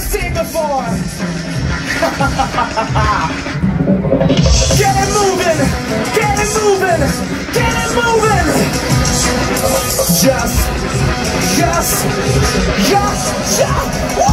to Singapore. Get it moving, get it moving, get it moving. Just, yeah.